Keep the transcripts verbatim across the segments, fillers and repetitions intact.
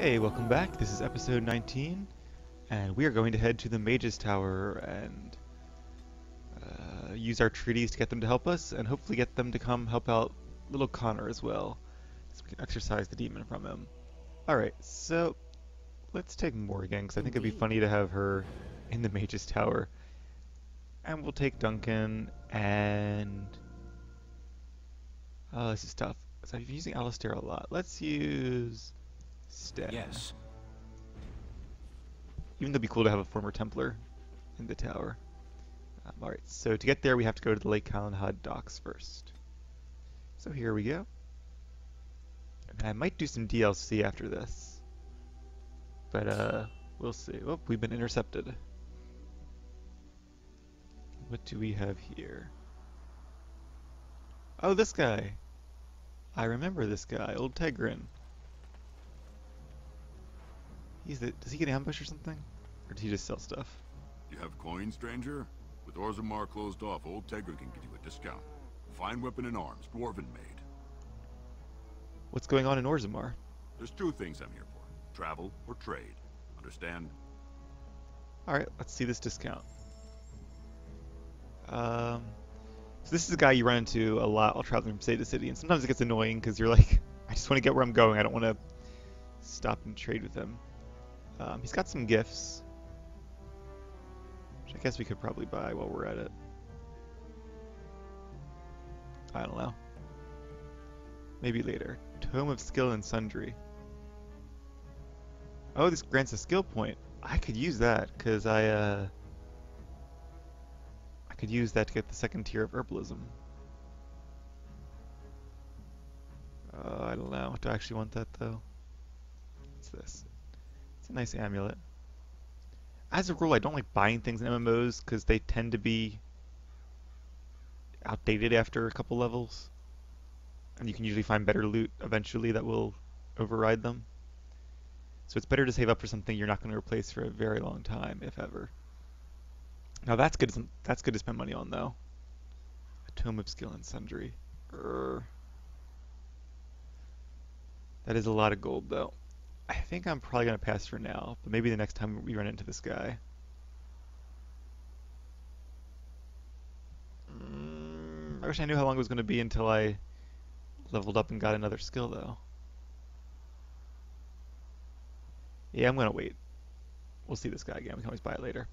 Hey, welcome back. This is episode nineteen, and we are going to head to the Mage's Tower and uh, use our treaties to get them to help us, and hopefully get them to come help out little Connor as well, so we can exorcise the demon from him. Alright, so let's take Morgan, because I think it'd be funny to have her in the Mage's Tower. And we'll take Duncan, and... oh, this is tough. So I've been using Alistair a lot. Let's use... Stan. Yes. Even though it'd be cool to have a former Templar in the tower. Um, Alright, so to get there we have to go to the Lake Calenhad docks first. So here we go. And I might do some D L C after this. But uh, we'll see. Oh, we've been intercepted. What do we have here? Oh, this guy! I remember this guy, old Tegrin. He's the, does he get ambushed or something? Or does he just sell stuff? You have coin, stranger? With Orzammar closed off, old Tegrin can give you a discount. Fine weapon and arms, dwarven made. What's going on in Orzammar? There's two things I'm here for. Travel or trade. Understand? Alright, let's see this discount. Um, so this is a guy you run into a lot while traveling from city to city, and sometimes it gets annoying because you're like, I just want to get where I'm going, I don't want to stop and trade with him. Um, he's got some gifts, which I guess we could probably buy while we're at it. I don't know. Maybe later. Tome of Skill and Sundry. Oh, this grants a skill point. I could use that, because I, uh... I could use that to get the second tier of Herbalism. Uh, I don't know. Do I actually want that, though? What's this? Nice amulet. As a rule, I don't like buying things in M M Os because they tend to be outdated after a couple levels, and you can usually find better loot eventually that will override them. So it's better to save up for something you're not going to replace for a very long time, if ever. Now that's good. That's good to spend money on, though. A Tome of Skill and Sundry. Urgh. That is a lot of gold, though. I think I'm probably going to pass for now, but maybe the next time we run into this guy. Mm, I wish I knew how long it was going to be until I leveled up and got another skill, though. Yeah, I'm going to wait. We'll see this guy again. We can always buy it later.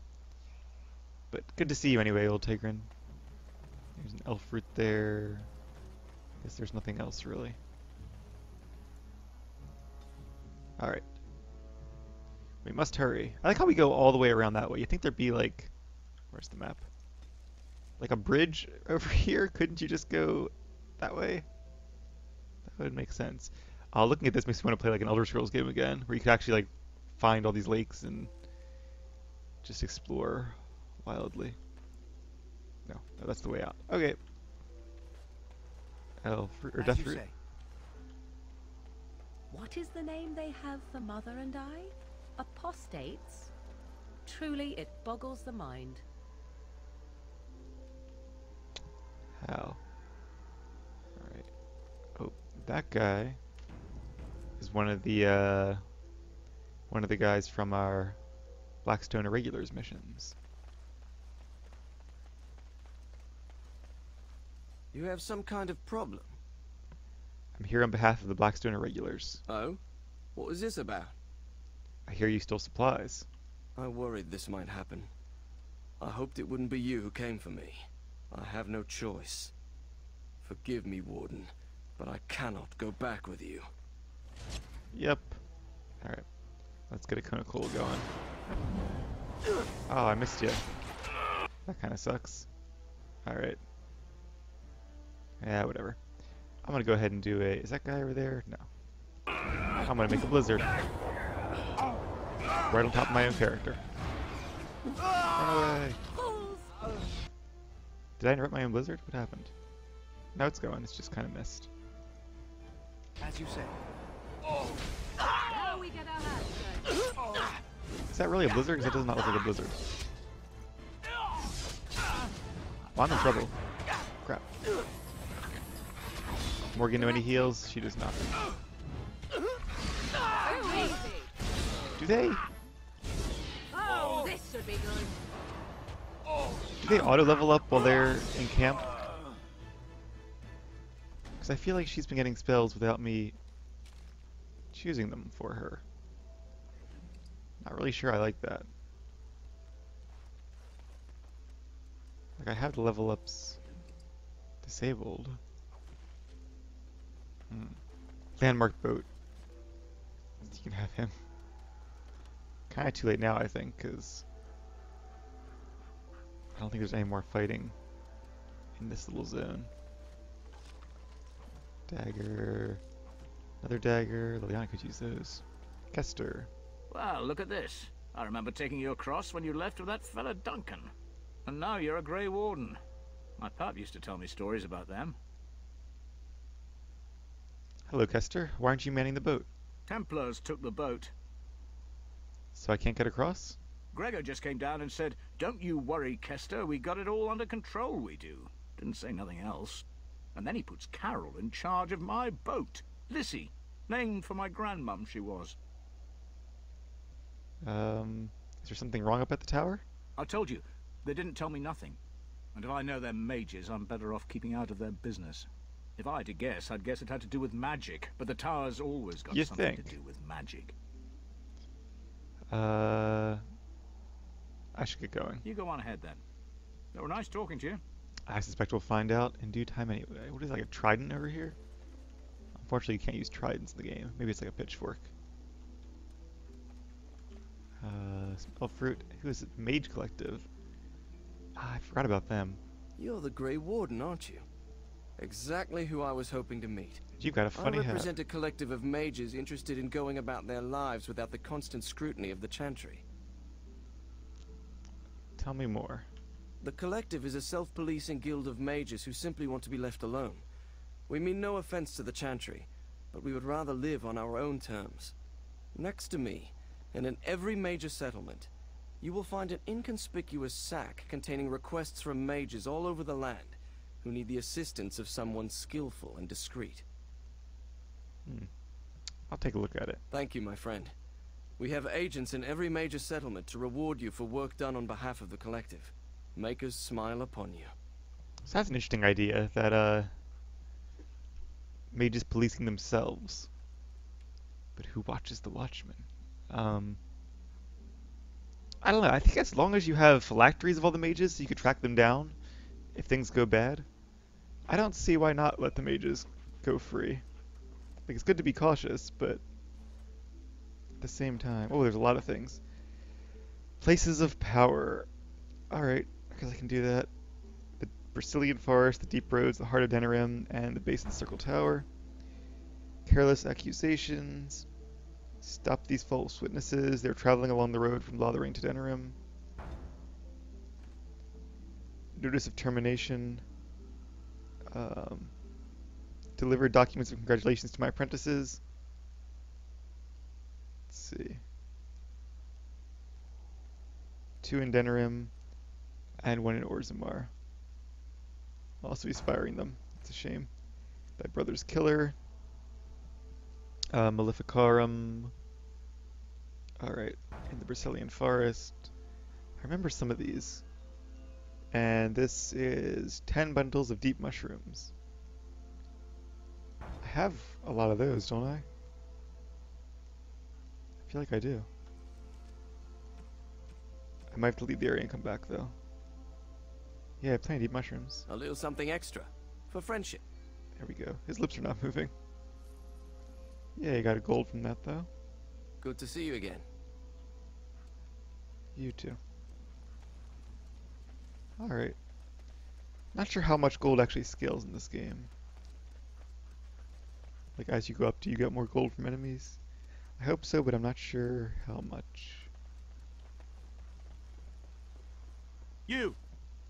But good to see you anyway, old Tegrin. There's an elf root there. I guess there's nothing else, really. Alright. We must hurry. I like how we go all the way around that way. You think there'd be like... where's the map? Like a bridge over here? Couldn't you just go that way? That would make sense. Uh, looking at this makes me want to play like an Elder Scrolls game again, where you could actually like find all these lakes and just explore wildly. No, no that's the way out. Okay. Elf or Death Root. What is the name they have for Mother and I? Apostates? Truly, it boggles the mind. How? Alright. Oh, that guy is one of the, uh, one of the guys from our Blackstone Irregulars missions. You have some kind of problem? I'm here on behalf of the Blackstone Irregulars. Oh? What was this about? I hear you stole supplies. I worried this might happen. I hoped it wouldn't be you who came for me. I have no choice. Forgive me, Warden, but I cannot go back with you. Yep. Alright. Let's get a conical going. Oh, I missed you. That kind of sucks. Alright. Yeah, whatever. I'm gonna go ahead and do a... is that guy over there? No. I'm gonna make a blizzard. Right on top of my own character. Run away. Did I interrupt my own blizzard? What happened? Now it's going. It's just kind of missed. As you say. Now we get our hands. Is that really a blizzard? Because it does not look like a blizzard. Well, I'm in trouble. Crap. Morgan, do any heals? She does not. they? Oh, this should be good. Do they auto level up while they're in camp? Because I feel like she's been getting spells without me choosing them for her. Not really sure I like that. Like I have the level ups disabled. Hmm. Landmark boat. You can have him. Kind of too late now, I think, because I don't think there's any more fighting in this little zone. Dagger. Another dagger. Liliana could use those. Kester. Wow, look at this. I remember taking you across when you left with that fella Duncan. And now you're a Grey Warden. My pap used to tell me stories about them. Hello, Kester. Why aren't you manning the boat? Templars took the boat. So I can't get across? Gregor just came down and said, "Don't you worry, Kester. We got it all under control, we do." Didn't say nothing else. And then he puts Carol in charge of my boat. Lissy. Named for my grandmum, she was. Um, is there something wrong up at the tower? I told you. They didn't tell me nothing. And if I know they're mages, I'm better off keeping out of their business. If I had to guess, I'd guess it had to do with magic, but the tower's always got you something think? to do with magic. Uh, I should get going. You go on ahead then. It was nice talking to you. I suspect we'll find out in due time anyway. What is it, like a trident over here? Unfortunately, you can't use tridents in the game. Maybe it's like a pitchfork. Uh, Spell Fruit. Who is it? Mage Collective. Ah, I forgot about them. You're the Grey Warden, aren't you? Exactly who I was hoping to meet. You've got a funny hat. I represent a collective of mages interested in going about their lives without the constant scrutiny of the Chantry. Tell me more. The collective is a self-policing guild of mages who simply want to be left alone. We mean no offense to the Chantry, but we would rather live on our own terms. Next to me, and in every major settlement, you will find an inconspicuous sack containing requests from mages all over the land. Who need the assistance of someone skillful and discreet. Hmm. I'll take a look at it. Thank you, my friend. We have agents in every major settlement to reward you for work done on behalf of the collective. Makers smile upon you. So that's an interesting idea, that uh, mages policing themselves. But who watches the watchman? Um, I don't know. I think as long as you have phylacteries of all the mages, so you could track them down if things go bad. I don't see why not let the mages go free. Like, it's good to be cautious, but at the same time... Oh, there's a lot of things. Places of power. Alright, I guess I can do that. The Brecilian Forest, the Deep Roads, the Heart of Denerim, and the Basin Circle Tower. Careless accusations. Stop these false witnesses. They're traveling along the road from Lothering to Denerim. Notice of termination. Um, deliver documents of congratulations to my apprentices. Let's see. Two in Denerim and one in Orzammar. I'll also be spiring them. It's a shame. Thy brother's killer. Uh, Maleficarum. Alright. In the Brecilian Forest. I remember some of these. And this is ten bundles of deep mushrooms. I have a lot of those, don't I? I feel like I do. I might have to leave the area and come back, though. Yeah, I have plenty of deep mushrooms. A little something extra. For friendship. There we go. His lips are not moving. Yeah, you got a gold from that, though. Good to see you again. You too. Alright. Not sure how much gold actually scales in this game. Like, as you go up, do you get more gold from enemies? I hope so, but I'm not sure how much. You!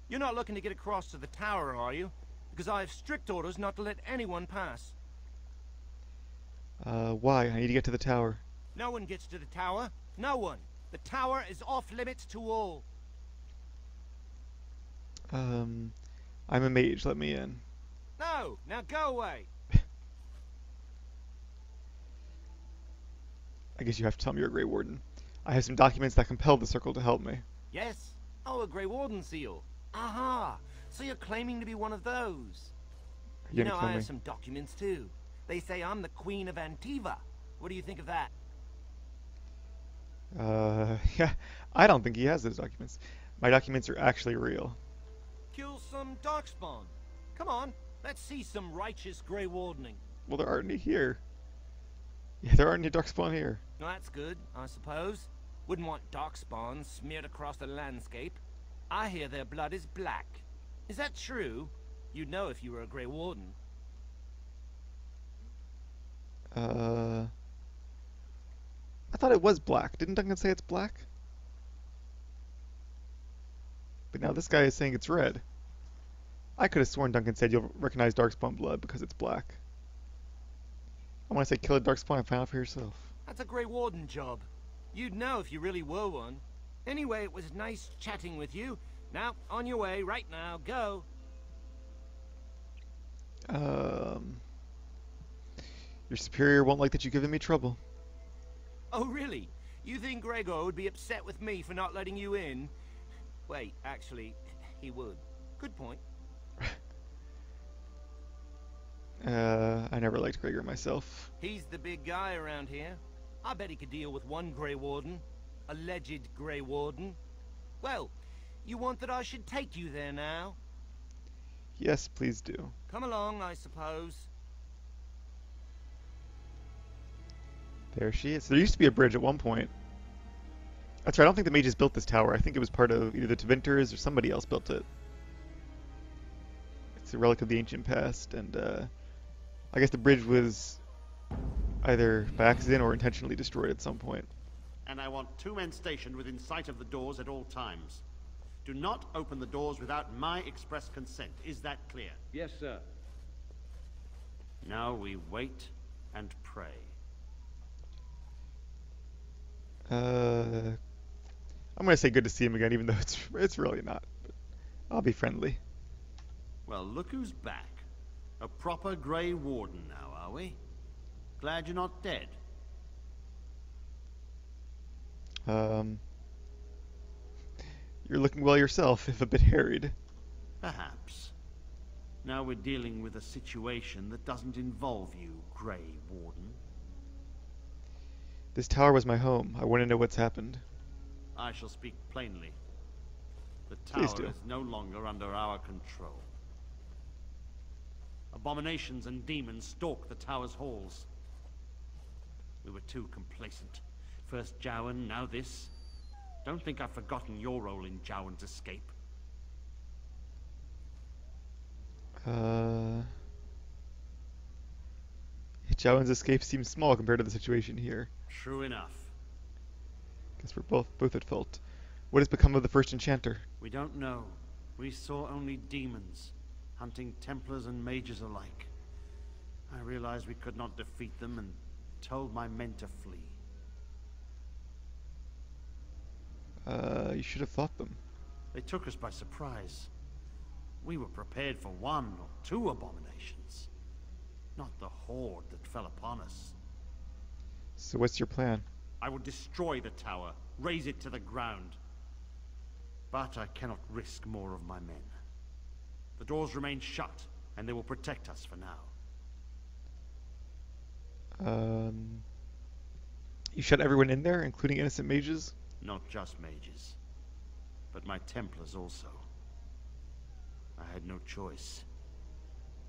You're not looking to get across to the tower, are you? Because I have strict orders not to let anyone pass. Uh, why? I need to get to the tower. No one gets to the tower. No one. The tower is off limits to all. Um, I'm a mage, let me in. No, now go away. I guess you have to tell me you're a Grey Warden. I have some documents that compel the Circle to help me. Yes? Oh, a Grey Warden seal. Aha! So you're claiming to be one of those. You know, I have some documents too. They say I'm the Queen of Antiva. What do you think of that? Uh, yeah, I don't think he has those documents. My documents are actually real. Kill some Darkspawn. Come on, let's see some righteous Grey Wardening. Well, there aren't any here. Yeah, there aren't any Darkspawn here. Well, that's good, I suppose. Wouldn't want Darkspawn smeared across the landscape. I hear their blood is black. Is that true? You'd know if you were a Grey Warden. Uh... I thought it was black. Didn't Duncan say it's black? But now this guy is saying it's red. I could have sworn Duncan said you'll recognize Darkspawn blood because it's black. I want to say kill a Darkspawn and find out for yourself. That's a Grey Warden job. You'd know if you really were one. Anyway, it was nice chatting with you. Now, on your way, right now, go. Um... Your superior won't like that you've given me trouble. Oh, really? You think Gregoir would be upset with me for not letting you in? Wait, actually, he would. Good point. uh, I never liked Gregoir myself. He's the big guy around here. I bet he could deal with one Grey Warden. Alleged Grey Warden. Well, you want that I should take you there now? Yes, please do. Come along, I suppose. There she is. There used to be a bridge at one point. That's right, I don't think the mages built this tower. I think it was part of either the Tevinters or somebody else built it. It's a relic of the ancient past, and uh, I guess the bridge was either by accident or intentionally destroyed at some point. And I want two men stationed within sight of the doors at all times. Do not open the doors without my express consent. Is that clear? Yes, sir. Now we wait and pray. Uh, I'm gonna say good to see him again, even though it's it's really not. But I'll be friendly. Well, look who's back. A proper Grey Warden now, are we? Glad you're not dead. Um, you're looking well yourself, if a bit harried. Perhaps. Now we're dealing with a situation that doesn't involve you, Grey Warden. This tower was my home. I want to know what's happened. I shall speak plainly. The tower is no longer under our control. Abominations and demons stalk the tower's halls. We were too complacent. First Jowan, now this. Don't think I've forgotten your role in Jowan's escape. Uh... Jowan's escape seems small compared to the situation here. True enough. Guess we're both both at fault. What has become of the First Enchanter? We don't know. We saw only demons, hunting Templars and mages alike. I realized we could not defeat them and told my men to flee. Uh, you should have fought them. They took us by surprise. We were prepared for one or two abominations. Not the horde that fell upon us. So what's your plan? I will destroy the tower, raise it to the ground. But I cannot risk more of my men. The doors remain shut, and they will protect us for now. Um, you shut everyone in there, including innocent mages? Not just mages, but my Templars also. I had no choice.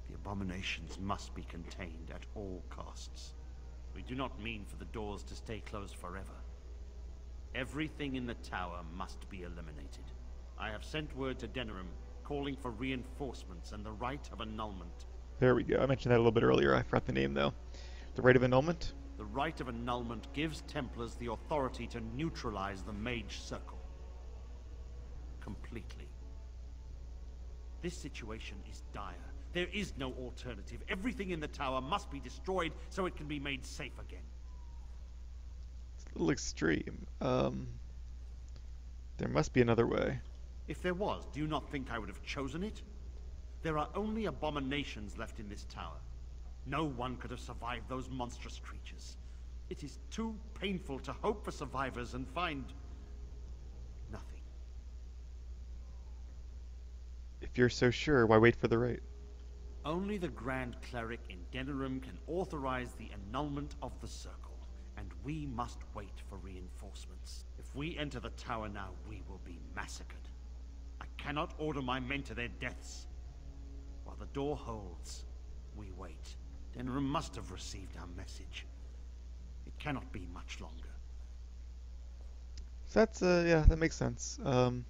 The abominations must be contained at all costs. We do not mean for the doors to stay closed forever. Everything in the tower must be eliminated. I have sent word to Denerim, calling for reinforcements and the Rite of Annulment. There we go. I mentioned that a little bit earlier. I forgot the name, though. The Rite of Annulment? The Rite of Annulment gives Templars the authority to neutralize the Mage Circle. Completely. This situation is dire. There is no alternative. Everything in the tower must be destroyed so it can be made safe again. It's a little extreme. Um, there must be another way. If there was, do you not think I would have chosen it? There are only abominations left in this tower. No one could have survived those monstrous creatures. It is too painful to hope for survivors and find nothing. If you're so sure, why wait for the right? Only the Grand Cleric in Denerim can authorize the annulment of the Circle, and we must wait for reinforcements. If we enter the tower now, we will be massacred. I cannot order my men to their deaths. While the door holds, we wait. Denerim must have received our message. It cannot be much longer. So that's, uh, yeah, that makes sense. Um,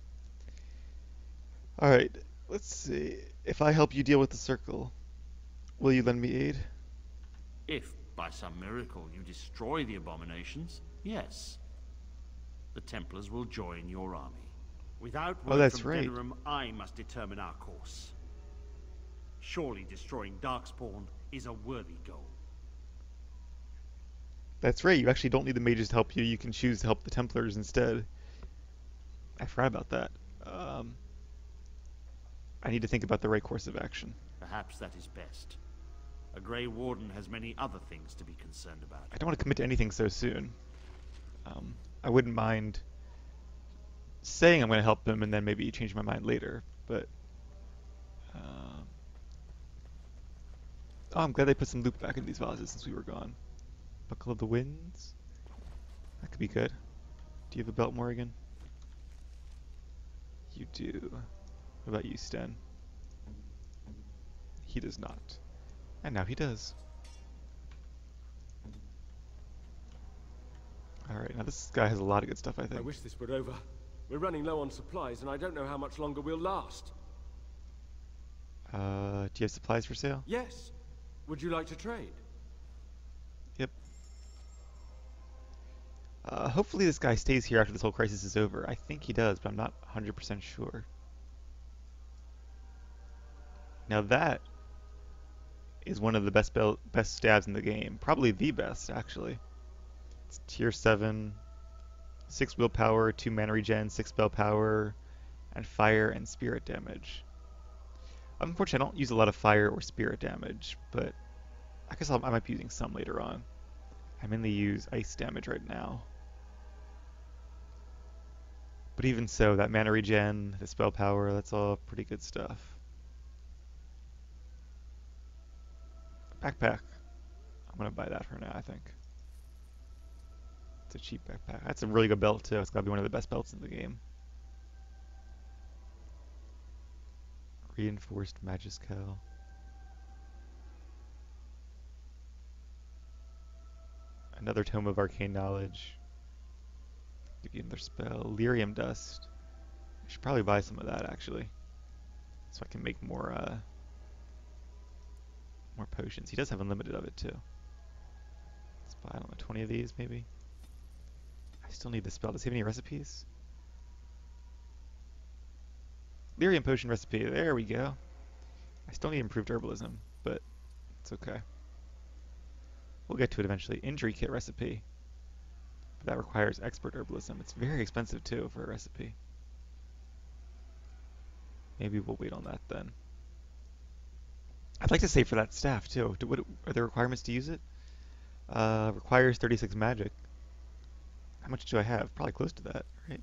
Alright, let's see. If I help you deal with the Circle, will you lend me aid? If, by some miracle, you destroy the abominations, yes. The Templars will join your army. Without word oh, that's from right. Denerim, I must determine our course. Surely destroying Darkspawn is a worthy goal. That's right, you actually don't need the mages to help you. You can choose to help the Templars instead. I forgot about that. Um, I need to think about the right course of action. Perhaps that is best. A Grey Warden has many other things to be concerned about. I don't want to commit to anything so soon. Um, I wouldn't mind saying I'm going to help them and then maybe change my mind later, but... Uh... Oh, I'm glad they put some loot back in these vases since we were gone. Buckle of the Winds? That could be good. Do you have a belt, Morrigan? You do. What about you, Sten? He does not. And now he does. Alright, now this guy has a lot of good stuff, I think. I wish this were over. We're running low on supplies, and I don't know how much longer we'll last. Uh, do you have supplies for sale? Yes. Would you like to trade? Uh, hopefully this guy stays here after this whole crisis is over. I think he does, but I'm not one hundred percent sure. Now that is one of the best best stabs in the game. Probably the best, actually. It's tier seven, six willpower, two mana regen, six spell power, and fire and spirit damage. Unfortunately, I don't use a lot of fire or spirit damage, but I guess I'll, I might be using some later on. I mainly use ice damage right now. But even so, that mana regen, the spell power, that's all pretty good stuff. Backpack. I'm going to buy that for now, I think. It's a cheap backpack. That's a really good belt, too. It's got to be one of the best belts in the game. Reinforced Mage's Tower. Another Tome of Arcane Knowledge. Give you another spell. Lyrium Dust. I should probably buy some of that, actually. So I can make more, uh... more potions. He does have unlimited of it, too. Let's buy, I don't know, twenty of these, maybe? I still need the spell. Does he have any recipes? Lyrium Potion Recipe. There we go. I still need improved herbalism, but it's okay. We'll get to it eventually. Injury Kit Recipe. But that requires expert herbalism. It's very expensive, too, for a recipe. Maybe we'll wait on that, then. I'd like to save for that staff, too. Do, what, are there requirements to use it? Uh, requires thirty-six magic. How much do I have? Probably close to that, right?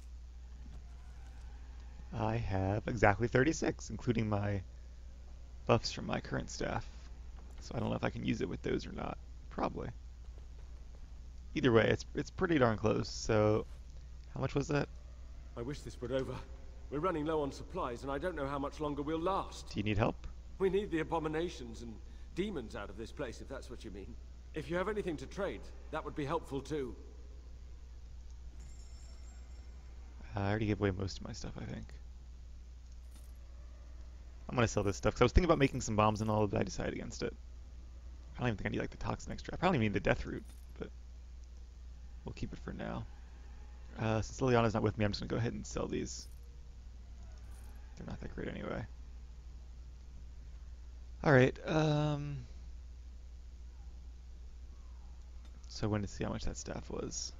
I have exactly thirty-six, including my buffs from my current staff. So I don't know if I can use it with those or not. Probably. Either way, it's it's pretty darn close. So, how much was that? I wish this were over. We're running low on supplies, and I don't know how much longer we'll last. Do you need help? We need the abominations and demons out of this place, if that's what you mean. If you have anything to trade, that would be helpful too. I already gave away most of my stuff, I think. I'm gonna sell this stuff because I was thinking about making some bombs and all, but I decided against it. I don't even think I need like the toxin extra. I probably need the death root, but we'll keep it for now. Uh, since Liliana's not with me, I'm just gonna go ahead and sell these. They're not that great anyway. Alright, um... so I wanted to see how much that staff was.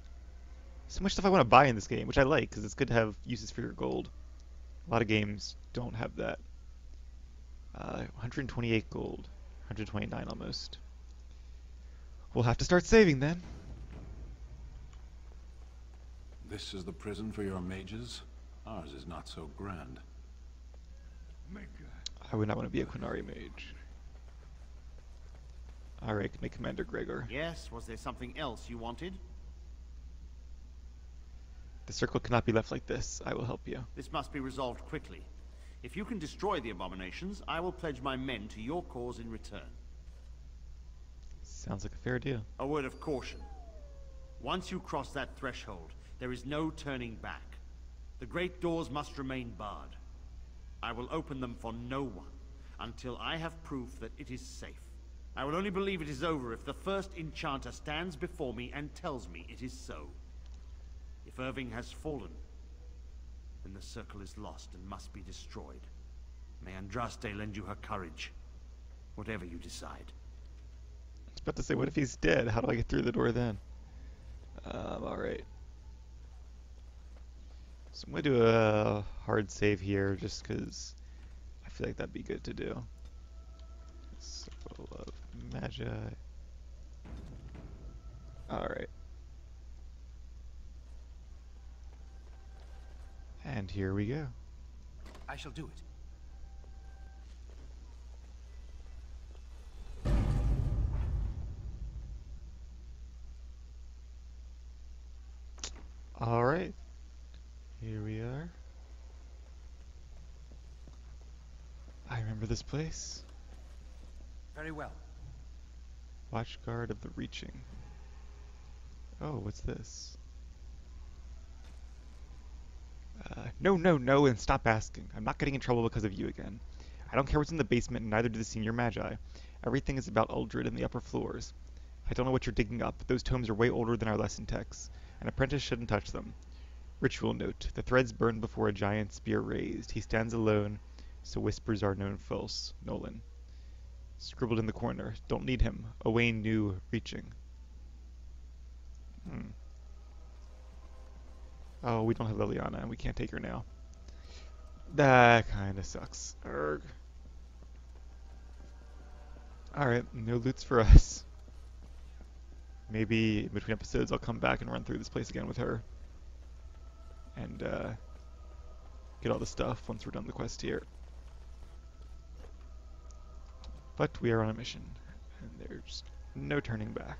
So much stuff I want to buy in this game, which I like, because it's good to have uses for your gold. A lot of games don't have that. Uh, one hundred twenty-eight gold. one hundred twenty-nine almost. We'll have to start saving then. This is the prison for your mages? Ours is not so grand. I would not want to be a Qunari mage. Alright, can I Commander Gregoir? Yes, was there something else you wanted? The circle cannot be left like this. I will help you. This must be resolved quickly. If you can destroy the abominations, I will pledge my men to your cause in return. Sounds like a fair deal. A word of caution. Once you cross that threshold, there is no turning back. The great doors must remain barred. I will open them for no one until I have proof that it is safe. I will only believe it is over if the first enchanter stands before me and tells me it is so. If Irving has fallen, then the circle is lost and must be destroyed. May Andraste lend you her courage, whatever you decide. I was about to say, what if he's dead? How do I get through the door then? Um, alright. So I'm going to do a hard save here, just because I feel like that'd be good to do. Circle of Magi. Alright. And here we go. I shall do it. All right. Here we are. I remember this place. Very well. Watchguard of the Reaching. Oh, what's this? Uh, no, no, no, and stop asking. I'm not getting in trouble because of you again. I don't care what's in the basement, and neither do the senior magi. Everything is about Uldred and the upper floors. I don't know what you're digging up, but those tomes are way older than our lesson texts. An apprentice shouldn't touch them. Ritual note. The threads burn before a giant spear raised. He stands alone, so whispers are known false. Nolan. Scribbled in the corner. Don't need him. Away new reaching. Hmm. Oh, we don't have Liliana, and we can't take her now. That kind of sucks. Erg. Alright, no loots for us. Maybe in between episodes I'll come back and run through this place again with her. And uh, get all the stuff once we're done the quest here. But we are on a mission, and there's no turning back.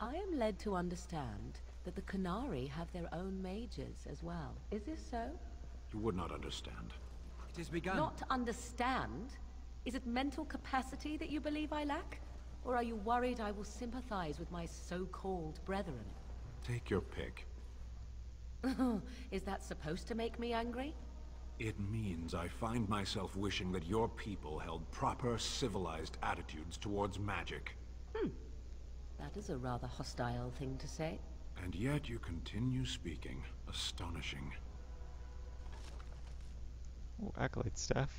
I am led to understand that the Qunari have their own mages as well. Is this so? You would not understand. It has begun. Not understand? Is it mental capacity that you believe I lack? Or are you worried I will sympathize with my so-called brethren? Take your pick. Is that supposed to make me angry? It means I find myself wishing that your people held proper civilized attitudes towards magic. Hmm. That is a rather hostile thing to say. And yet you continue speaking. Astonishing. Oh, Acolyte Staff.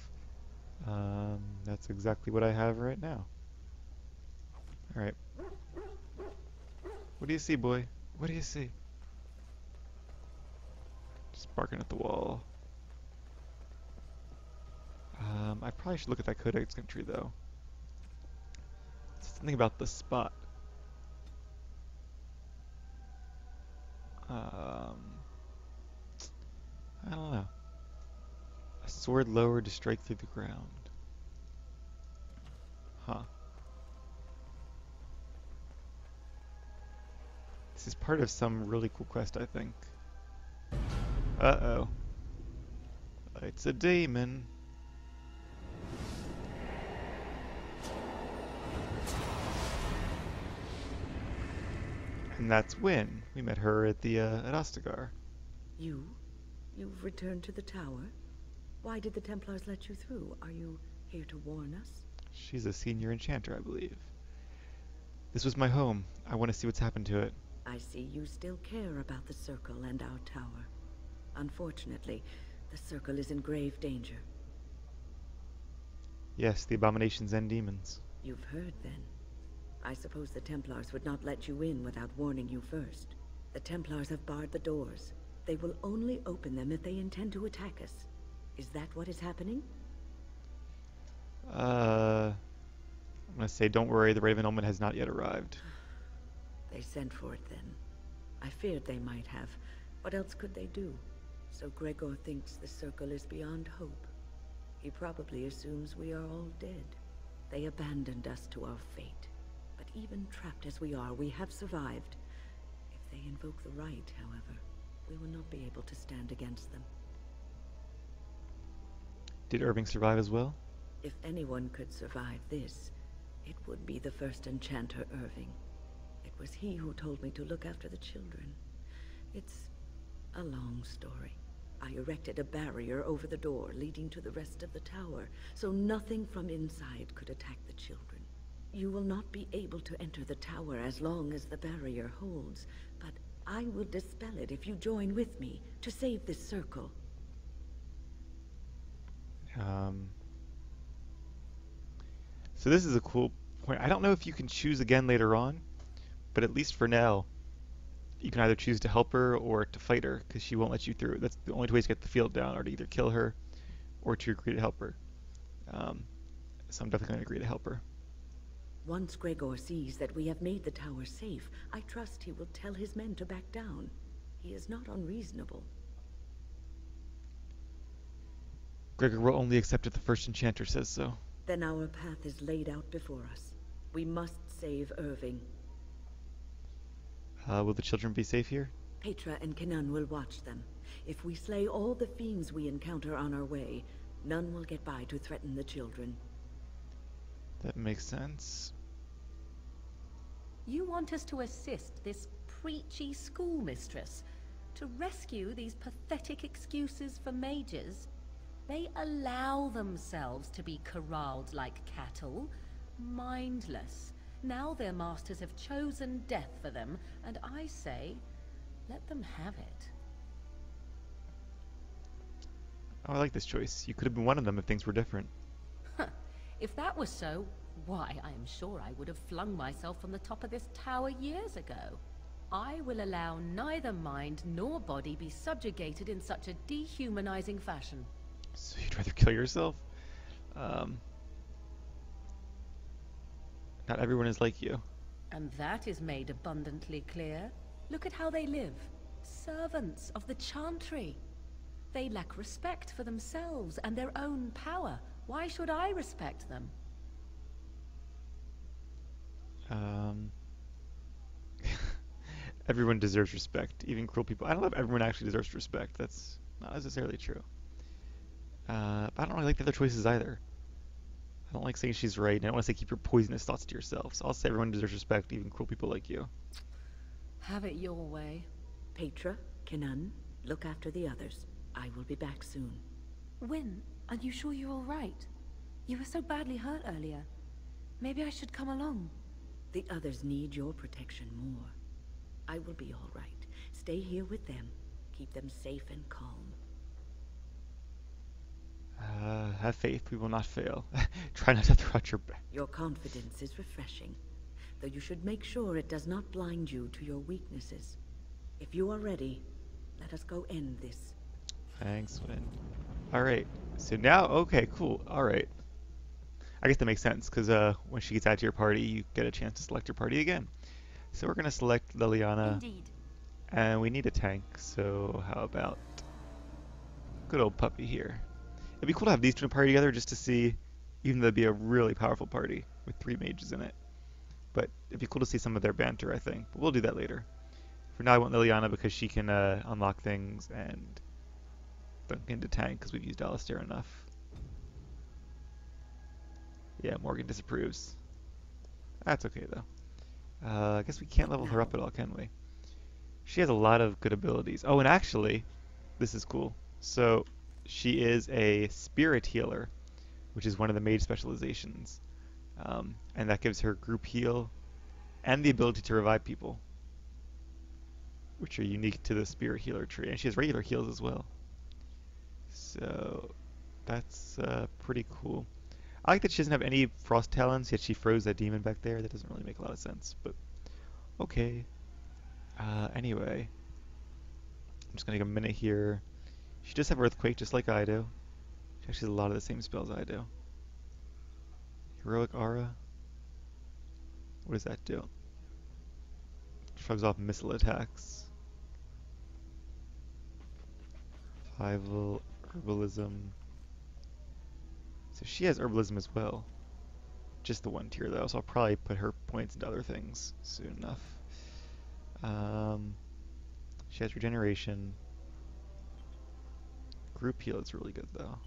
Um, that's exactly what I have right now. Alright. What do you see, boy? What do you see? Just barking at the wall. Um, I probably should look at that Codex Entry, though. It's something about the spot. Um, I don't know. A sword lowered to strike through the ground. Huh. This is part of some really cool quest, I think. Uh-oh. It's a demon. And that's when we met her at the uh, at Ostagar. You, you've returned to the tower. Why did the Templars let you through? Are you here to warn us? She's a senior enchanter, I believe. This was my home. I want to see what's happened to it. I see you still care about the circle and our tower. Unfortunately, the circle is in grave danger. Yes, the abominations and demons. You've heard then. I suppose the Templars would not let you in without warning you first. The Templars have barred the doors. They will only open them if they intend to attack us. Is that what is happening? Uh... Let's say, don't worry, the Rite of Annulment has not yet arrived. They sent for it then. I feared they might have. What else could they do? So Gregoir thinks the circle is beyond hope. He probably assumes we are all dead. They abandoned us to our fate. But even trapped as we are, we have survived. If they invoke the Rite, however, we will not be able to stand against them. Did Irving survive as well? If anyone could survive this, it would be the First Enchanter Irving. It was he who told me to look after the children. It's a long story. I erected a barrier over the door leading to the rest of the tower, so nothing from inside could attack the children. You will not be able to enter the tower as long as the barrier holds, but I will dispel it if you join with me to save this circle. Um... So this is a cool point. I don't know if you can choose again later on, but at least for now, you can either choose to help her or to fight her, because she won't let you through. That's the only two ways to get the field down, are to either kill her or to agree to help her. Um, so I'm definitely going to agree to help her. Once Gregoir sees that we have made the tower safe, I trust he will tell his men to back down. He is not unreasonable. Gregoir will only accept if the First Enchanter says so. Then our path is laid out before us. We must save Irving. Uh, will the children be safe here? Petra and Kenan will watch them. If we slay all the fiends we encounter on our way, none will get by to threaten the children. That makes sense. You want us to assist this preachy schoolmistress, to rescue these pathetic excuses for mages? They allow themselves to be corralled like cattle, mindless. Now their masters have chosen death for them, and I say, let them have it. Oh, I like this choice. You could have been one of them if things were different. If that was so, why, I am sure I would have flung myself from the top of this tower years ago. I will allow neither mind nor body be subjugated in such a dehumanizing fashion. So you'd rather kill yourself? Um, not everyone is like you. And that is made abundantly clear. Look at how they live. Servants of the Chantry. They lack respect for themselves and their own power. Why should I respect them? Um, everyone deserves respect, even cruel people. I don't know if everyone actually deserves respect. That's not necessarily true. Uh, but I don't really like the other choices either. I don't like saying she's right, and I don't want to say keep your poisonous thoughts to yourself. So I'll say everyone deserves respect, even cruel people like you. Have it your way. Petra, Kenan, look after the others. I will be back soon. When? Are you sure you're all right? You were so badly hurt earlier. Maybe I should come along. The others need your protection more. I will be all right. Stay here with them. Keep them safe and calm. Uh, have faith. We will not fail. Try not to throw out your back. Your confidence is refreshing, though you should make sure it does not blind you to your weaknesses. If you are ready, let us go end this. Thanks, Wynn. Alright, so now, okay, cool, alright. I guess that makes sense, because uh, when she gets out to your party, you get a chance to select your party again. So we're going to select Liliana. Indeed. And we need a tank, so how about good old puppy here. It'd be cool to have these two in a party together just to see, even though it'd be a really powerful party with three mages in it. But it'd be cool to see some of their banter, I think. But we'll do that later. For now, I want Liliana because she can uh, unlock things and into tank because we've used Alistair enough. Yeah, Morgan disapproves. That's okay though. Uh, I guess we can't level her up at all, can we? She has a lot of good abilities. Oh, and actually, this is cool. So she is a spirit healer, which is one of the mage specializations. Um, and that gives her group heal and the ability to revive people, which are unique to the spirit healer tree. And she has regular heals as well. So that's uh, pretty cool. I like that she doesn't have any frost talons, yet she froze that demon back there. That doesn't really make a lot of sense, but okay. Uh, anyway, I'm just going to take a minute here. She does have Earthquake, just like I do. She actually has a lot of the same spells I do. Heroic Aura. What does that do? Shrugs off missile attacks. Survival, herbalism. So she has herbalism as well. Just the one tier though, so I'll probably put her points into other things soon enough. Um, she has regeneration. Group heal is really good though.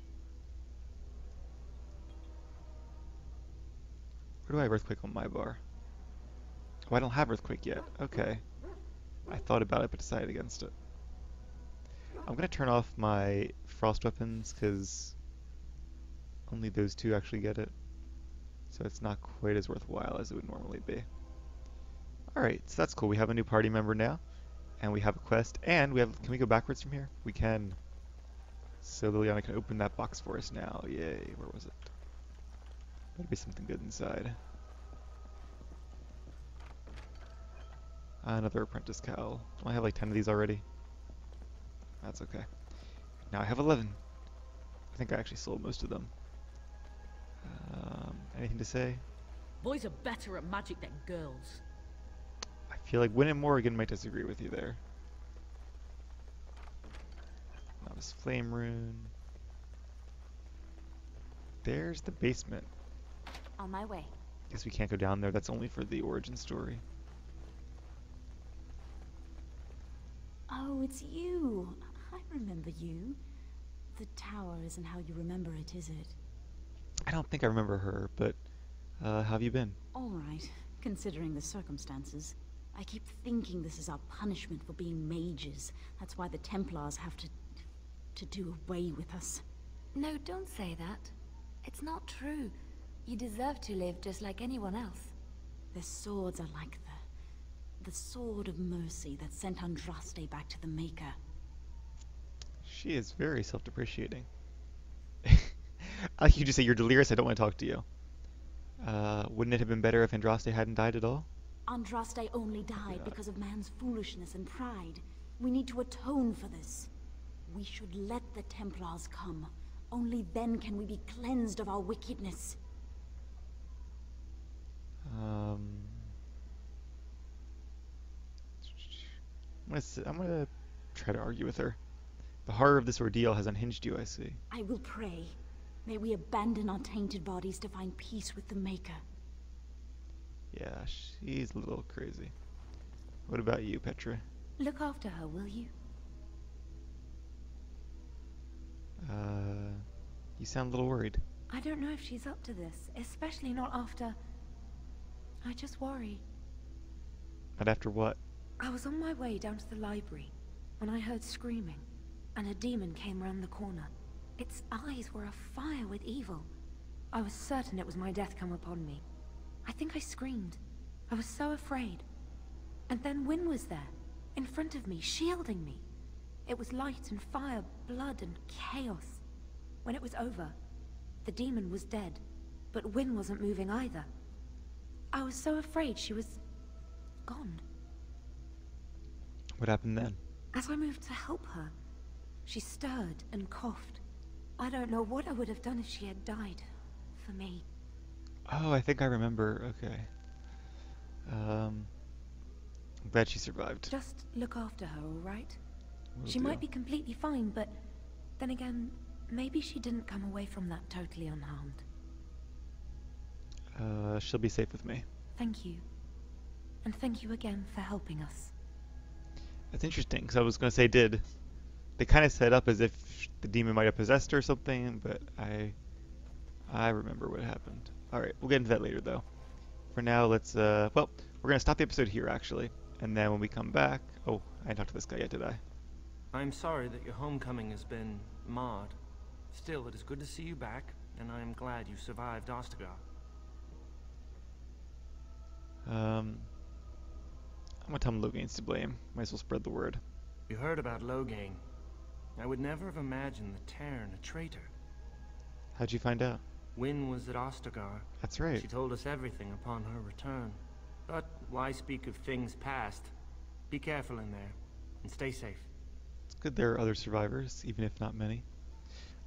Where do I have Earthquake on my bar? Oh, I don't have Earthquake yet. Okay. I thought about it, but decided against it. I'm going to turn off my Frost Weapons, because only those two actually get it. So it's not quite as worthwhile as it would normally be. Alright, so that's cool. We have a new party member now, and we have a quest, and we have... Can we go backwards from here? We can. So Liliana can open that box for us now. Yay. Where was it? Better be something good inside. Another apprentice cowl. Don't I have like ten of these already? That's okay. Now I have eleven. I think I actually sold most of them. Um, anything to say? Boys are better at magic than girls. I feel like Wynne and Morrigan might disagree with you there. That was Flame Rune. There's the basement. On my way. Guess we can't go down there. That's only for the origin story. Oh, it's you. I remember you. The tower isn't how you remember it, is it? I don't think I remember her, but uh, how have you been? All right, considering the circumstances. I keep thinking this is our punishment for being mages. That's why the Templars have to... to do away with us. No, don't say that. It's not true. You deserve to live just like anyone else. Their swords are like the... the sword of mercy that sent Andraste back to the Maker. She is very self-depreciating. Like you just say, you're delirious, I don't want to talk to you. Uh, wouldn't it have been better if Andraste hadn't died at all? Andraste only died because of man's foolishness and pride. We need to atone for this. We should let the Templars come. Only then can we be cleansed of our wickedness. Um, I'm gonna, I'm gonna try to argue with her. The horror of this ordeal has unhinged you, I see. I will pray. May we abandon our tainted bodies to find peace with the Maker. Yeah, she's a little crazy. What about you, Petra? Look after her, will you? Uh, you sound a little worried. I don't know if she's up to this, especially not after... I just worry. But after what? I was on my way down to the library when I heard screaming, and a demon came round the corner. Its eyes were afire with evil. I was certain it was my death come upon me. I think I screamed. I was so afraid. And then Wynne was there, in front of me, shielding me. It was light and fire, blood and chaos. When it was over, the demon was dead, but Wynne wasn't moving either. I was so afraid she was... gone. What happened then? As I moved to help her, she stirred and coughed. I don't know what I would have done if she had died for me. Oh, I think I remember. Okay. Um, I'm glad she survived. Just look after her, all right? We'll she do. Might be completely fine, but then again, maybe she didn't come away from that totally unharmed. Uh, she'll be safe with me. Thank you. And thank you again for helping us. That's interesting, because I was going to say did. They kind of set up as if the demon might have possessed her or something, but I I remember what happened. Alright, we'll get into that later, though. For now, let's... Uh, well, we're going to stop the episode here, actually. And then when we come back... Oh, I didn't talk to this guy yet, did I? I'm sorry that your homecoming has been marred. Still, it is good to see you back, and I am glad you survived Ostagar. Um, I'm gonna tell him Loghain's to blame. Might as well spread the word. You heard about Loghain. I would never have imagined the Terran a traitor. How'd you find out? Wynne was at Ostagar. That's right. She told us everything upon her return. But why speak of things past? Be careful in there, and stay safe. It's good there are other survivors, even if not many.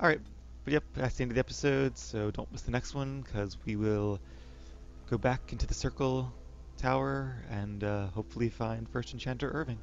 Alright, but yep, that's the end of the episode, so don't miss the next one, because we will go back into the circle Tower and uh, hopefully find First Enchanter Irving.